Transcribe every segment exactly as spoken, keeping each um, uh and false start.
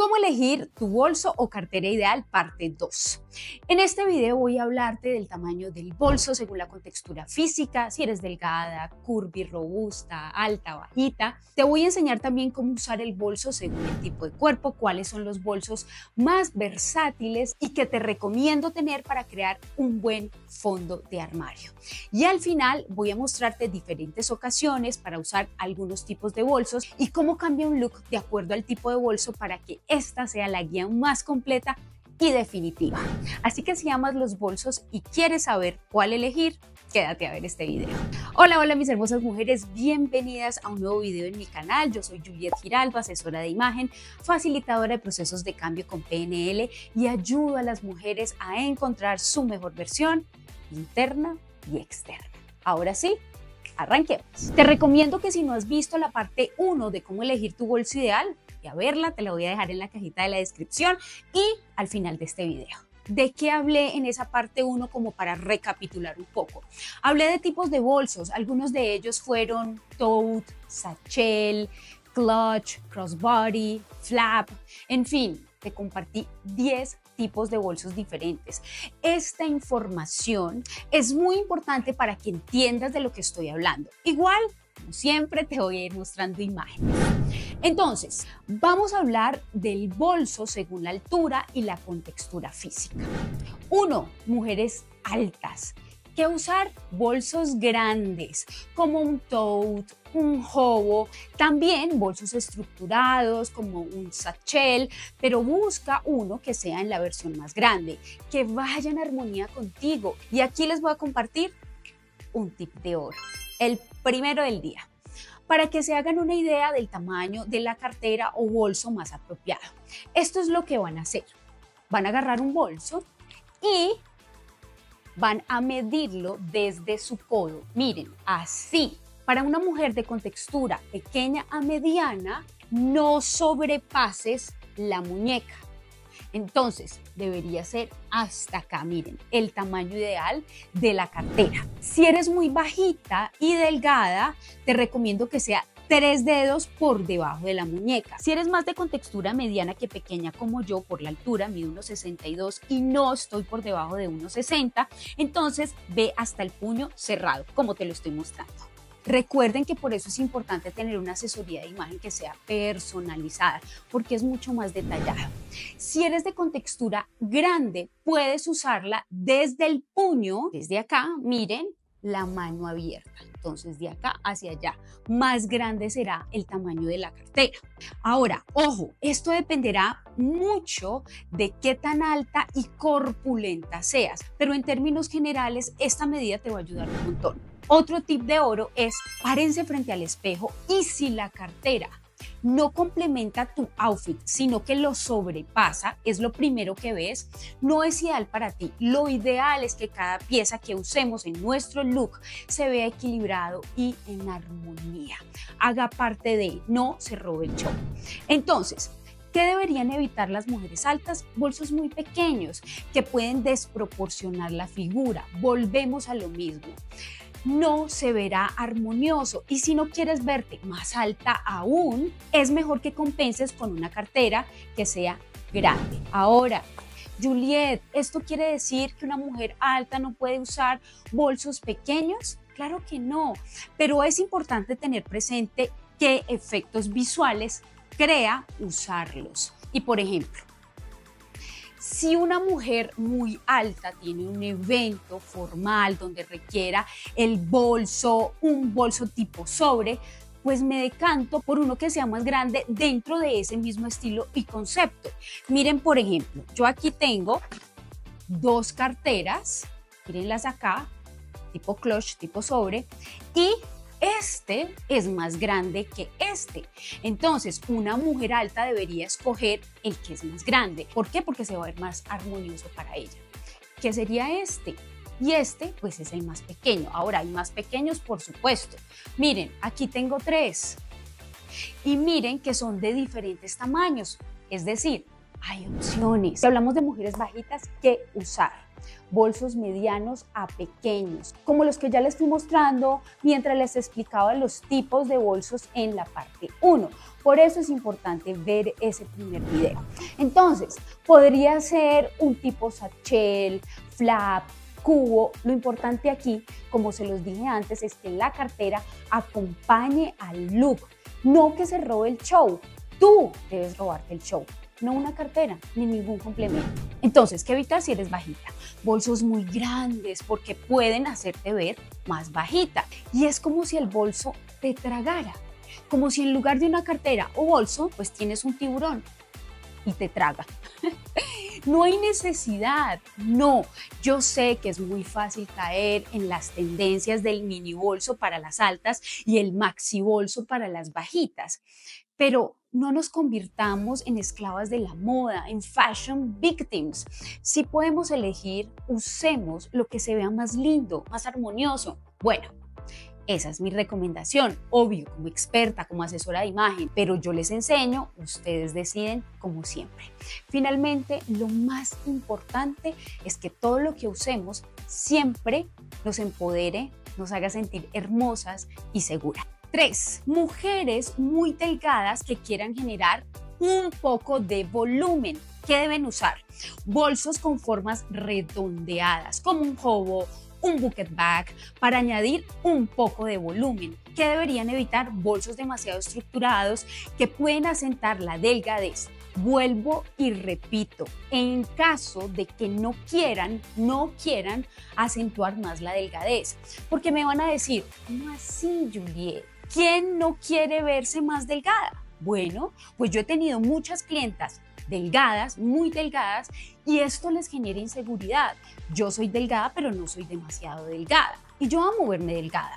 Cómo elegir tu bolso o cartera ideal, parte dos. En este video voy a hablarte del tamaño del bolso según la contextura física, si eres delgada, curvy, robusta, alta, bajita. Te voy a enseñar también cómo usar el bolso según el tipo de cuerpo, cuáles son los bolsos más versátiles y que te recomiendo tener para crear un buen fondo de armario. Y al final voy a mostrarte diferentes ocasiones para usar algunos tipos de bolsos y cómo cambia un look de acuerdo al tipo de bolso para que esta sea la guía más completa y definitiva. Así que si amas los bolsos y quieres saber cuál elegir, quédate a ver este video. Hola, hola mis hermosas mujeres, bienvenidas a un nuevo video en mi canal. Yo soy Juliet Giraldo, asesora de imagen, facilitadora de procesos de cambio con P N L y ayudo a las mujeres a encontrar su mejor versión interna y externa. Ahora sí, arranquemos. Te recomiendo que si no has visto la parte uno de cómo elegir tu bolso ideal, y a verla, te la voy a dejar en la cajita de la descripción y al final de este video. ¿De qué hablé en esa parte uno como para recapitular un poco? Hablé de tipos de bolsos, algunos de ellos fueron tote, satchel, clutch, crossbody, flap, en fin, te compartí diez tipos de bolsos diferentes. Esta información es muy importante para que entiendas de lo que estoy hablando. Igual, como siempre, te voy a ir mostrando imágenes. Entonces, vamos a hablar del bolso según la altura y la contextura física. uno. Mujeres altas. ¿Qué usar? Bolsos grandes, como un tote, un hobo, también bolsos estructurados como un satchel, pero busca uno que sea en la versión más grande, que vaya en armonía contigo. Y aquí les voy a compartir un tip de oro, el primero del día, para que se hagan una idea del tamaño de la cartera o bolso más apropiado. Esto es lo que van a hacer. Van a agarrar un bolso y van a medirlo desde su codo. Miren, así. Para una mujer de contextura pequeña a mediana, no sobrepases la muñeca. Entonces, debería ser hasta acá, miren, el tamaño ideal de la cartera. Si eres muy bajita y delgada, te recomiendo que sea tres dedos por debajo de la muñeca. Si eres más de contextura mediana que pequeña como yo, por la altura, mido uno sesenta y dos y no estoy por debajo de uno sesenta, entonces ve hasta el puño cerrado, como te lo estoy mostrando. Recuerden que por eso es importante tener una asesoría de imagen que sea personalizada, porque es mucho más detallada. Si eres de contextura grande, puedes usarla desde el puño, desde acá, miren, la mano abierta. Entonces, de acá hacia allá, más grande será el tamaño de la cartera. Ahora, ojo, esto dependerá mucho de qué tan alta y corpulenta seas, pero en términos generales, esta medida te va a ayudar un montón. Otro tip de oro es párense frente al espejo y si la cartera no complementa tu outfit, sino que lo sobrepasa, es lo primero que ves, no es ideal para ti. Lo ideal es que cada pieza que usemos en nuestro look se vea equilibrado y en armonía. Haga parte de, no se robe el show. Entonces, ¿qué deberían evitar las mujeres altas? Bolsos muy pequeños que pueden desproporcionar la figura. Volvemos a lo mismo. No se verá armonioso y si no quieres verte más alta aún, es mejor que compenses con una cartera que sea grande. Ahora, Juliet, ¿esto quiere decir que una mujer alta no puede usar bolsos pequeños? Claro que no, pero es importante tener presente qué efectos visuales crea usarlos. Y por ejemplo, si una mujer muy alta tiene un evento formal donde requiera el bolso, un bolso tipo sobre, pues me decanto por uno que sea más grande dentro de ese mismo estilo y concepto. Miren, por ejemplo, yo aquí tengo dos carteras, mírenlas acá, tipo clutch, tipo sobre, y este es más grande que este. Entonces, una mujer alta debería escoger el que es más grande. ¿Por qué? Porque se va a ver más armonioso para ella. ¿Qué sería este? Y este, pues es el más pequeño. Ahora, hay más pequeños, por supuesto. Miren, aquí tengo tres. Y miren que son de diferentes tamaños. Es decir, hay opciones. Si hablamos de mujeres bajitas, ¿qué usar? bolsos medianos a pequeños, como los que ya les fui mostrando mientras les explicaba los tipos de bolsos en la parte uno. Por eso es importante ver ese primer video. Entonces, podría ser un tipo satchel, flap, cubo. Lo importante aquí, como se los dije antes, es que la cartera acompañe al look, no que se robe el show. Tú debes robarte el show, no una cartera ni ningún complemento. Entonces, ¿qué evitar si eres bajita? Bolsos muy grandes porque pueden hacerte ver más bajita. Y es como si el bolso te tragara, como si en lugar de una cartera o bolso, pues tienes un tiburón y te traga. No hay necesidad, no. Yo sé que es muy fácil caer en las tendencias del mini bolso para las altas y el maxi bolso para las bajitas, pero no nos convirtamos en esclavas de la moda, en fashion victims. Si podemos elegir, usemos lo que se vea más lindo, más armonioso. Bueno, esa es mi recomendación, obvio, como experta, como asesora de imagen, pero yo les enseño, ustedes deciden como siempre. Finalmente, lo más importante es que todo lo que usemos siempre nos empodere, nos haga sentir hermosas y seguras. tres. Mujeres muy delgadas que quieran generar un poco de volumen. ¿Qué deben usar? Bolsos con formas redondeadas, como un hobo, un bucket bag, para añadir un poco de volumen. ¿Qué deberían evitar? Bolsos demasiado estructurados que pueden acentuar la delgadez. Vuelvo y repito, en caso de que no quieran, no quieran acentuar más la delgadez, porque me van a decir, ¿cómo así, Juliet? ¿Quién no quiere verse más delgada? Bueno, pues yo he tenido muchas clientas delgadas, muy delgadas, y esto les genera inseguridad. Yo soy delgada, pero no soy demasiado delgada, y yo amo verme delgada.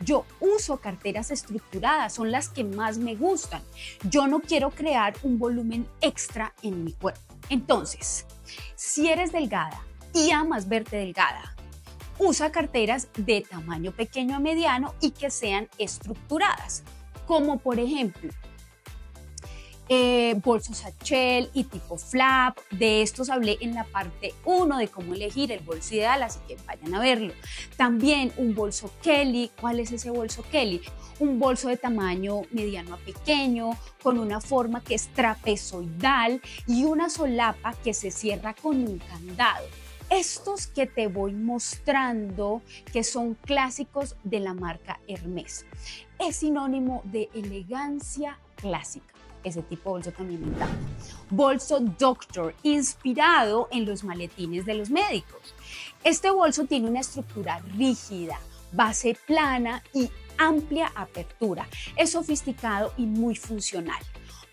Yo uso carteras estructuradas, son las que más me gustan. Yo no quiero crear un volumen extra en mi cuerpo. Entonces, si eres delgada y amas verte delgada, usa carteras de tamaño pequeño a mediano y que sean estructuradas, como por ejemplo, Eh, bolsos satchel y tipo flap. De estos hablé en la parte uno de cómo elegir el bolso ideal, así que vayan a verlo. También un bolso Kelly. ¿Cuál es ese bolso Kelly? Un bolso de tamaño mediano a pequeño, con una forma que es trapezoidal y una solapa que se cierra con un candado. Estos que te voy mostrando, que son clásicos de la marca Hermès, es sinónimo de elegancia clásica. Ese tipo de bolso también me encanta. Bolso Doctor, inspirado en los maletines de los médicos. Este bolso tiene una estructura rígida, base plana y amplia apertura. Es sofisticado y muy funcional.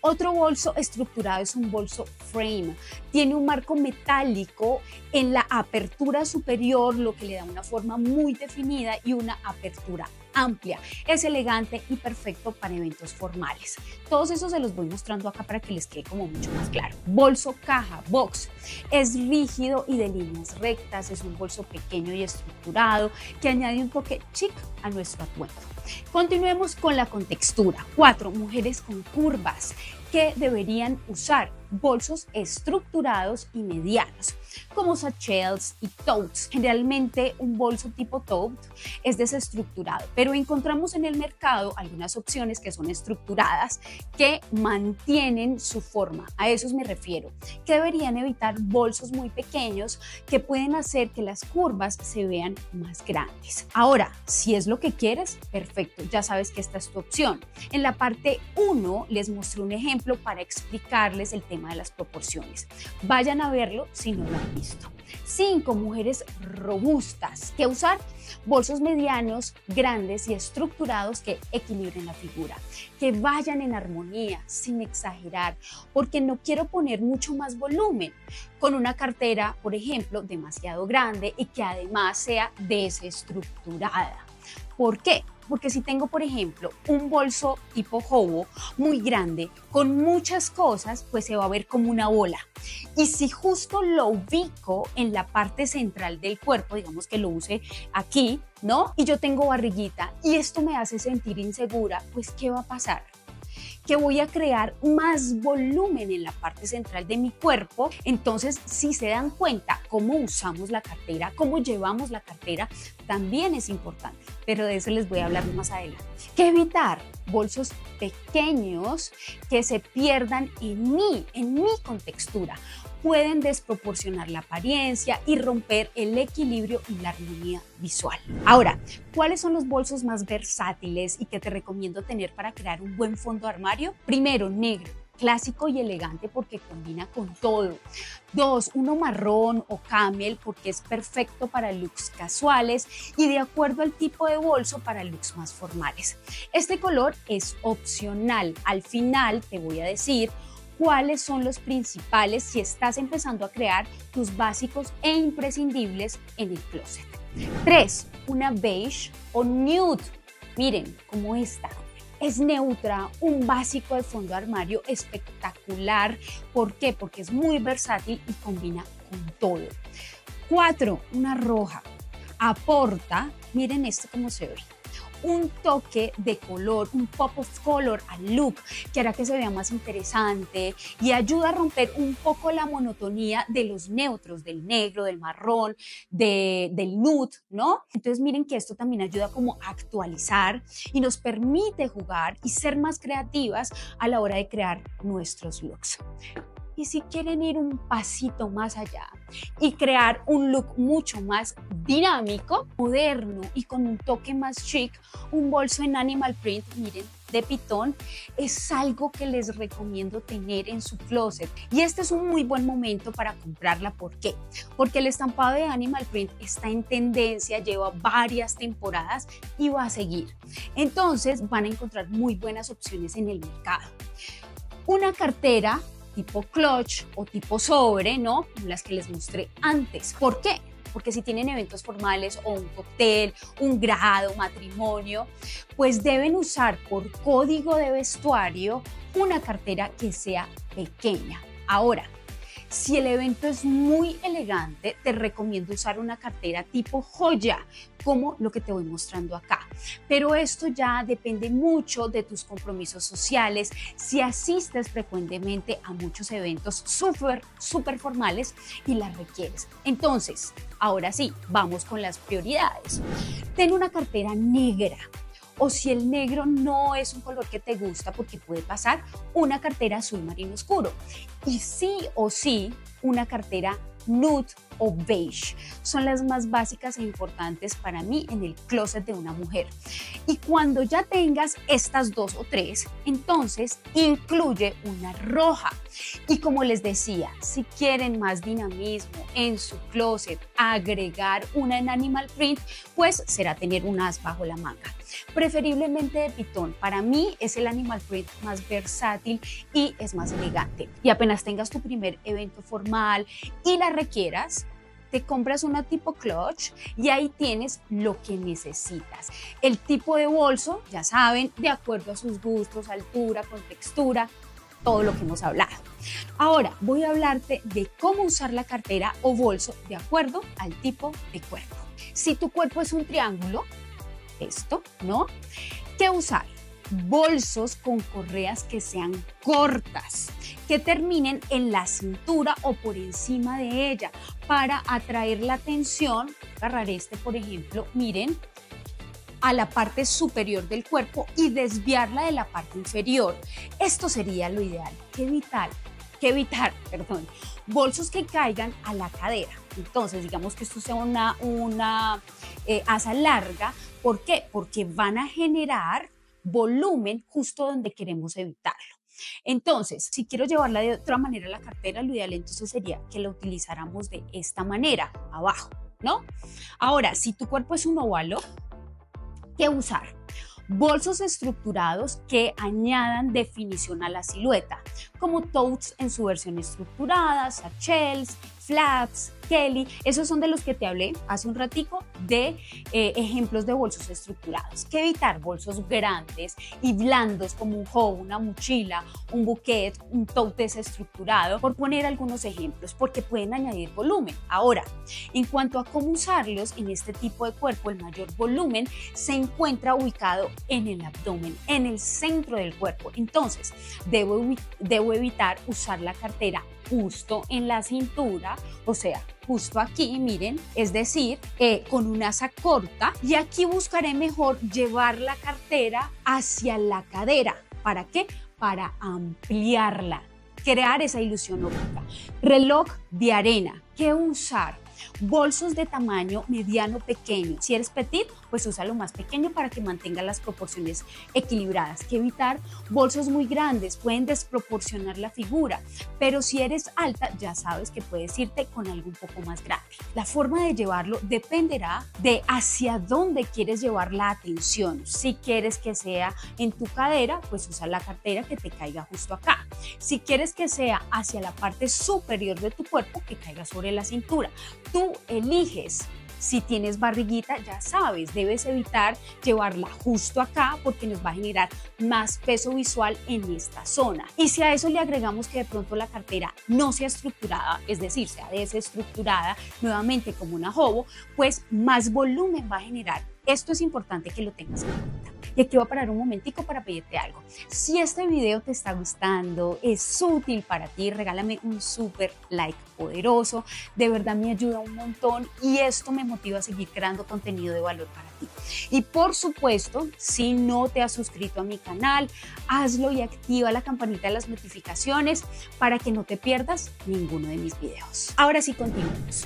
Otro bolso estructurado es un bolso frame. Tiene un marco metálico en la apertura superior, lo que le da una forma muy definida y una apertura amplia. Es elegante y perfecto para eventos formales. Todos esos se los voy mostrando acá para que les quede como mucho más claro. Bolso caja, box. Es rígido y de líneas rectas. Es un bolso pequeño y estructurado que añade un toque chic a nuestro atuendo. Continuemos con la contextura. cuatro. Mujeres con curvas. ¿Qué deberían usar? Bolsos estructurados y medianos, como satchels y totes. Generalmente un bolso tipo tote es desestructurado, pero encontramos en el mercado algunas opciones que son estructuradas, que mantienen su forma. A esos me refiero. Que deberían evitar bolsos muy pequeños que pueden hacer que las curvas se vean más grandes. Ahora, si es lo que quieres, perfecto, ya sabes que esta es tu opción. En la parte uno les mostré un ejemplo para explicarles el tema de las proporciones. Vayan a verlo si no lo han visto. cinco. Mujeres robustas. ¿Qué usar? Bolsos medianos, grandes y estructurados que equilibren la figura, que vayan en armonía, sin exagerar, porque no quiero poner mucho más volumen con una cartera, por ejemplo, demasiado grande y que además sea desestructurada. ¿Por qué? Porque si tengo, por ejemplo, un bolso tipo hobo muy grande con muchas cosas, pues se va a ver como una bola. Y si justo lo ubico en la parte central del cuerpo, digamos que lo use aquí, ¿no? Y yo tengo barriguita y esto me hace sentir insegura, pues ¿qué va a pasar? que voy a crear más volumen en la parte central de mi cuerpo. Entonces, si se dan cuenta cómo usamos la cartera, cómo llevamos la cartera, también es importante, pero de eso les voy a hablar más adelante. ¿Qué evitar? Bolsos pequeños que se pierdan en mí, en mi contextura. Pueden desproporcionar la apariencia y romper el equilibrio y la armonía visual. Ahora, ¿cuáles son los bolsos más versátiles y que te recomiendo tener para crear un buen fondo de armario? Primero, negro, clásico y elegante porque combina con todo. Dos, uno marrón o camel porque es perfecto para looks casuales y de acuerdo al tipo de bolso para looks más formales. Este color es opcional. Al final te voy a decir cuáles son los principales si estás empezando a crear tus básicos e imprescindibles en el closet. Tres, una beige o nude. Miren como esta. Es neutra, un básico de fondo de armario espectacular. ¿Por qué? Porque es muy versátil y combina con todo. Cuatro, una roja. Aporta, miren esto cómo se ve, un toque de color, un pop of color al look que hará que se vea más interesante y ayuda a romper un poco la monotonía de los neutros, del negro, del marrón, de, del nude, ¿no? Entonces miren que esto también ayuda como a actualizar y nos permite jugar y ser más creativas a la hora de crear nuestros looks. Y si quieren ir un pasito más allá y crear un look mucho más dinámico, moderno y con un toque más chic, un bolso en animal print, miren, de pitón, es algo que les recomiendo tener en su closet. Y este es un muy buen momento para comprarla. ¿Por qué? Porque el estampado de animal print está en tendencia, lleva varias temporadas y va a seguir. Entonces van a encontrar muy buenas opciones en el mercado. Una cartera tipo clutch o tipo sobre, ¿no? Las que les mostré antes. ¿Por qué? Porque si tienen eventos formales o un cóctel, un grado, matrimonio, pues deben usar por código de vestuario una cartera que sea pequeña. Ahora, si el evento es muy elegante, te recomiendo usar una cartera tipo joya, como lo que te voy mostrando acá. Pero esto ya depende mucho de tus compromisos sociales. Si asistes frecuentemente a muchos eventos súper, súper formales y las requieres. Entonces, ahora sí, vamos con las prioridades. Ten una cartera negra. O si el negro no es un color que te gusta, porque puede pasar, una cartera azul marino oscuro. Y sí o sí, una cartera nude o beige. Son las más básicas e importantes para mí en el closet de una mujer. Y cuando ya tengas estas dos o tres, entonces incluye una roja. Y como les decía, si quieren más dinamismo en su closet, agregar una en animal print, pues será tener un as bajo la manga. Preferiblemente de pitón. Para mí es el animal print más versátil y es más elegante. Y apenas tengas tu primer evento formal y la requieras, te compras una tipo clutch y ahí tienes lo que necesitas. El tipo de bolso, ya saben, de acuerdo a sus gustos, altura, contextura, todo lo que hemos hablado. Ahora voy a hablarte de cómo usar la cartera o bolso de acuerdo al tipo de cuerpo. Si tu cuerpo es un triángulo, esto, ¿no? ¿Qué usar? Bolsos con correas que sean cortas, que terminen en la cintura o por encima de ella para atraer la atención. Agarrar este, por ejemplo, miren, a la parte superior del cuerpo y desviarla de la parte inferior. Esto sería lo ideal. ¿Qué evitar? ¿Qué evitar? Perdón. Bolsos que caigan a la cadera. Entonces, digamos que esto sea una, una eh, asa larga. ¿Por qué? Porque van a generar volumen justo donde queremos evitarlo. Entonces, si quiero llevarla de otra manera a la cartera, lo ideal entonces sería que la utilizáramos de esta manera, abajo, ¿no? Ahora, si tu cuerpo es un óvalo, ¿qué usar? Bolsos estructurados que añadan definición a la silueta, como totes en su versión estructurada, satchels, flaps, Kelly, esos son de los que te hablé hace un ratico de eh, ejemplos de bolsos estructurados. Que evitar bolsos grandes y blandos como un hoe, una mochila, un buquet, un tote desestructurado, por poner algunos ejemplos, porque pueden añadir volumen. Ahora, en cuanto a cómo usarlos en este tipo de cuerpo, el mayor volumen se encuentra ubicado en el abdomen, en el centro del cuerpo. Entonces, debo, debo evitar usar la cartera justo en la cintura, o sea, justo aquí, miren, es decir, eh, con un asa corta, y aquí buscaré mejor llevar la cartera hacia la cadera. ¿Para qué? Para ampliarla, crear esa ilusión óptica. Reloj de arena, ¿qué usar? Bolsos de tamaño mediano pequeño. Si eres petit, pues usa lo más pequeño para que mantenga las proporciones equilibradas. Que evitar bolsos muy grandes, pueden desproporcionar la figura, pero si eres alta, ya sabes que puedes irte con algo un poco más grande. La forma de llevarlo dependerá de hacia dónde quieres llevar la atención. Si quieres que sea en tu cadera, pues usa la cartera que te caiga justo acá. Si quieres que sea hacia la parte superior de tu cuerpo, que caiga sobre la cintura. Tú eliges. Si tienes barriguita, ya sabes, debes evitar llevarla justo acá porque nos va a generar más peso visual en esta zona. Y si a eso le agregamos que de pronto la cartera no sea estructurada, es decir, sea desestructurada, nuevamente como una hoe, pues más volumen va a generar. Esto es importante que lo tengas en cuenta. Y aquí voy a parar un momentico para pedirte algo. Si este video te está gustando, es útil para ti, regálame un super like poderoso. De verdad me ayuda un montón y esto me motiva a seguir creando contenido de valor para ti. Y por supuesto, si no te has suscrito a mi canal, hazlo y activa la campanita de las notificaciones para que no te pierdas ninguno de mis videos. Ahora sí, continuamos.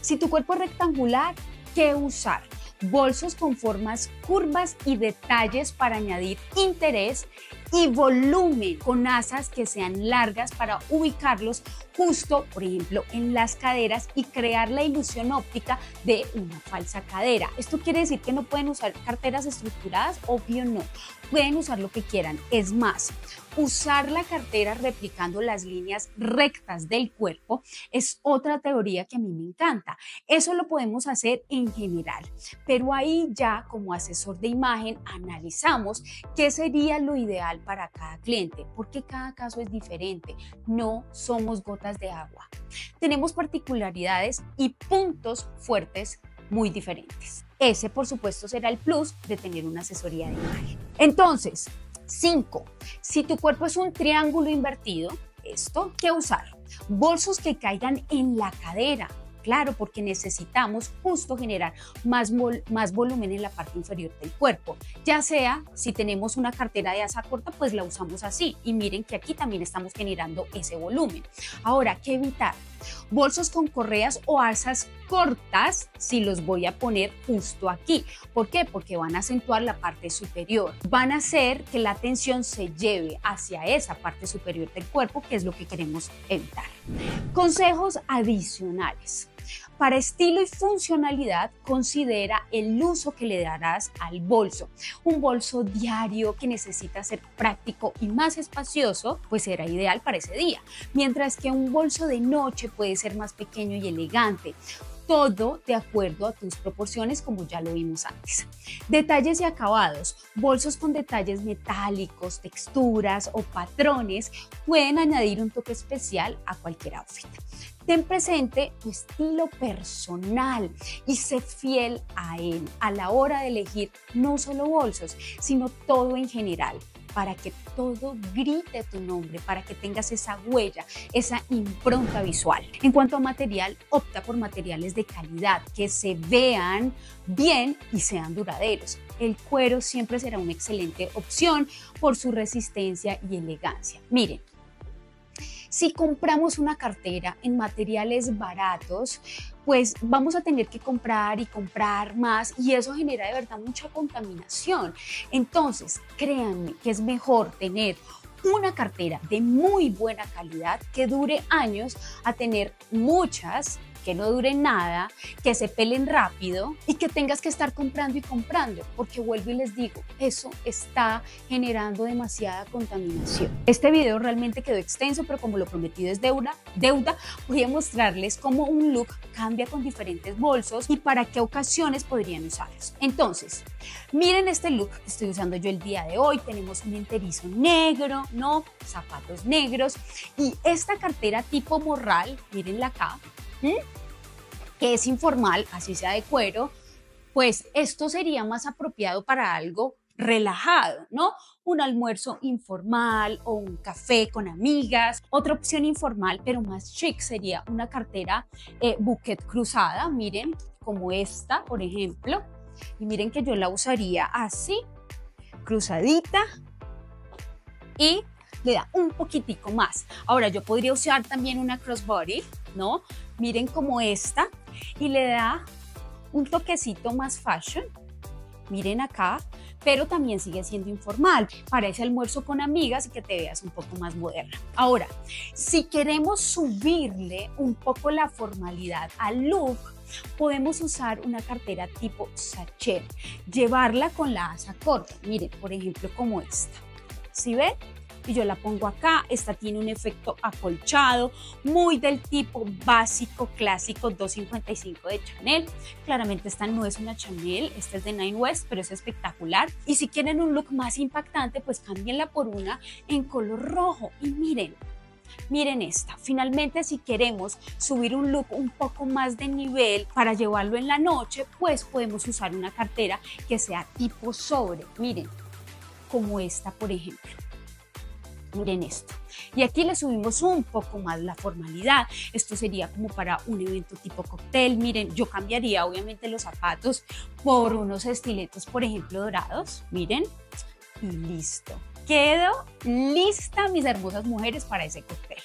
Si tu cuerpo es rectangular, ¿qué usar? Bolsos con formas, curvas y detalles para añadir interés y volumen, con asas que sean largas para ubicarlos justo, por ejemplo, en las caderas y crear la ilusión óptica de una falsa cadera. Esto quiere decir que no pueden usar carteras estructuradas, obvio no, pueden usar lo que quieran. Es más, usar la cartera replicando las líneas rectas del cuerpo es otra teoría que a mí me encanta. Eso lo podemos hacer en general, pero ahí ya como asesor de imagen analizamos qué sería lo ideal para cada cliente, porque cada caso es diferente. No somos gotas de agua, tenemos particularidades y puntos fuertes muy diferentes. Ese, por supuesto, será el plus de tener una asesoría de imagen. Entonces, cinco. Si tu cuerpo es un triángulo invertido, esto, ¿qué usar? Bolsos que caigan en la cadera. Claro, porque necesitamos justo generar más, vol más volumen en la parte inferior del cuerpo. Ya sea, si tenemos una cartera de asa corta, pues la usamos así. Y miren que aquí también estamos generando ese volumen. Ahora, ¿qué evitar? Bolsos con correas o asas cortas, si los voy a poner justo aquí. ¿Por qué? Porque van a acentuar la parte superior. Van a hacer que la atención se lleve hacia esa parte superior del cuerpo, que es lo que queremos evitar. Consejos adicionales. Para estilo y funcionalidad, considera el uso que le darás al bolso. Un bolso diario que necesita ser práctico y más espacioso, pues será ideal para ese día, mientras que un bolso de noche puede ser más pequeño y elegante. Todo de acuerdo a tus proporciones, como ya lo vimos antes. Detalles y acabados. Bolsos con detalles metálicos, texturas o patrones pueden añadir un toque especial a cualquier outfit. Ten presente tu estilo personal y sé fiel a él a la hora de elegir no solo bolsos, sino todo en general, para que todo grite tu nombre, para que tengas esa huella, esa impronta visual. En cuanto a material, opta por materiales de calidad, que se vean bien y sean duraderos. El cuero siempre será una excelente opción por su resistencia y elegancia. Miren, si compramos una cartera en materiales baratos, pues vamos a tener que comprar y comprar más y eso genera de verdad mucha contaminación. Entonces, créanme que es mejor tener una cartera de muy buena calidad que dure años a tener muchas que no duren nada, que se pelen rápido y que tengas que estar comprando y comprando, porque vuelvo y les digo, eso está generando demasiada contaminación. Este video realmente quedó extenso, pero como lo prometido es deuda, deuda, voy a mostrarles cómo un look cambia con diferentes bolsos y para qué ocasiones podrían usarlos. Entonces, miren este look que estoy usando yo el día de hoy. Tenemos un enterizo negro, ¿no? Zapatos negros y esta cartera tipo morral, mírenla acá, ¿Mm? que es informal, así sea de cuero, pues esto sería más apropiado para algo relajado, ¿no? Un almuerzo informal o un café con amigas. Otra opción informal, pero más chic, sería una cartera eh, bouquet cruzada, miren, como esta, por ejemplo. Y miren que yo la usaría así, cruzadita, y le da un poquitico más. Ahora, yo podría usar también una crossbody, ¿no? Miren como esta, y le da un toquecito más fashion, miren acá, pero también sigue siendo informal, para ese almuerzo con amigas y que te veas un poco más moderna. Ahora, si queremos subirle un poco la formalidad al look, podemos usar una cartera tipo sachet, llevarla con la asa corta, miren, por ejemplo, como esta, ¿sí ven? Y yo la pongo acá. Esta tiene un efecto acolchado, muy del tipo básico, clásico, dos cincuenta y cinco de Chanel. Claramente esta no es una Chanel, esta es de Nine West, pero es espectacular. Y si quieren un look más impactante, pues cámbienla por una en color rojo. Y miren, miren esta. Finalmente, si queremos subir un look un poco más de nivel para llevarlo en la noche, pues podemos usar una cartera que sea tipo sobre. Miren, como esta, por ejemplo. Miren esto. Y aquí le subimos un poco más la formalidad. Esto sería como para un evento tipo cóctel. Miren, yo cambiaría obviamente los zapatos por unos estiletos, por ejemplo, dorados. Miren. Y listo. Quedo lista, mis hermosas mujeres, para ese cóctel.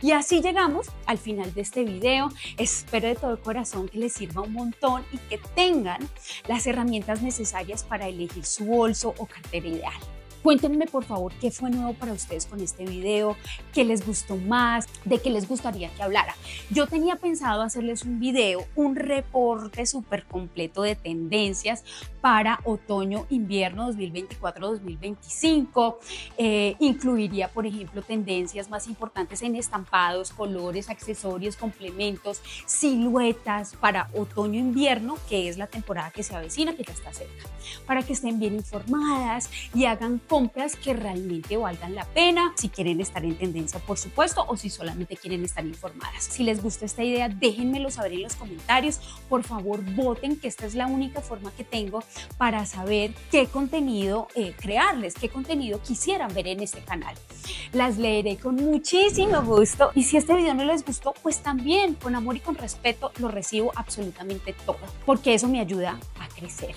Y así llegamos al final de este video. Espero de todo corazón que les sirva un montón y que tengan las herramientas necesarias para elegir su bolso o cartera ideal. Cuéntenme por favor qué fue nuevo para ustedes con este video, qué les gustó más, de qué les gustaría que hablara. Yo tenía pensado hacerles un video, un reporte súper completo de tendencias para otoño-invierno dos mil veinticuatro dos mil veinticinco. Eh, incluiría, por ejemplo, tendencias más importantes en estampados, colores, accesorios, complementos, siluetas para otoño-invierno, que es la temporada que se avecina, que ya está cerca, para que estén bien informadas y hagan cosas compras que realmente valgan la pena, si quieren estar en tendencia, por supuesto, o si solamente quieren estar informadas. Si les gusta esta idea, déjenmelo saber en los comentarios. Por favor, voten, que esta es la única forma que tengo para saber qué contenido eh, crearles, qué contenido quisieran ver en este canal. Las leeré con muchísimo gusto y si este video no les gustó, pues también con amor y con respeto lo recibo absolutamente todo, porque eso me ayuda a crecer.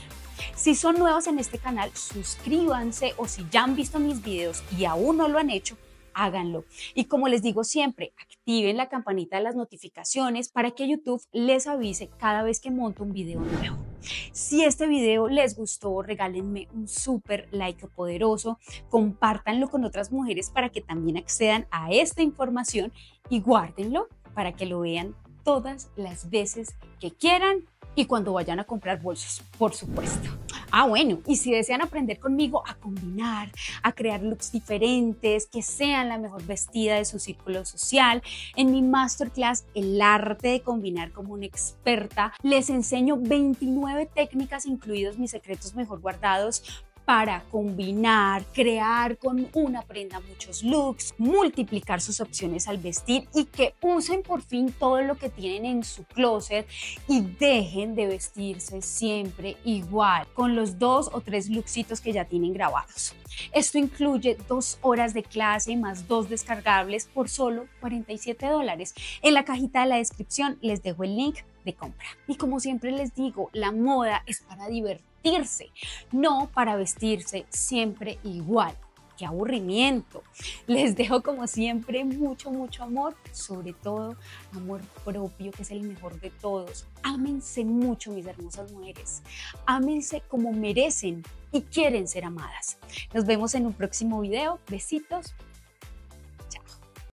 Si son nuevos en este canal, suscríbanse, o si ya han visto mis videos y aún no lo han hecho, háganlo. Y como les digo siempre, activen la campanita de las notificaciones para que YouTube les avise cada vez que monto un video nuevo. Si este video les gustó, regálenme un súper like poderoso, compártanlo con otras mujeres para que también accedan a esta información y guárdenlo para que lo vean todas las veces que quieran. Y cuando vayan a comprar bolsos, por supuesto. Ah, bueno, y si desean aprender conmigo a combinar, a crear looks diferentes, que sean la mejor vestida de su círculo social, en mi masterclass, El arte de combinar como una experta, les enseño veintinueve técnicas, incluidos mis secretos mejor guardados, para combinar, crear con una prenda muchos looks, multiplicar sus opciones al vestir y que usen por fin todo lo que tienen en su closet y dejen de vestirse siempre igual, con los dos o tres looksitos que ya tienen grabados. Esto incluye dos horas de clase más dos descargables por solo cuarenta y siete dólares. En la cajita de la descripción les dejo el link de compra. Y como siempre les digo, la moda es para divertir, no para vestirse siempre igual. ¡Qué aburrimiento! Les dejo como siempre mucho, mucho amor, sobre todo amor propio, que es el mejor de todos. Ámense mucho, mis hermosas mujeres. Ámense como merecen y quieren ser amadas. Nos vemos en un próximo video. Besitos.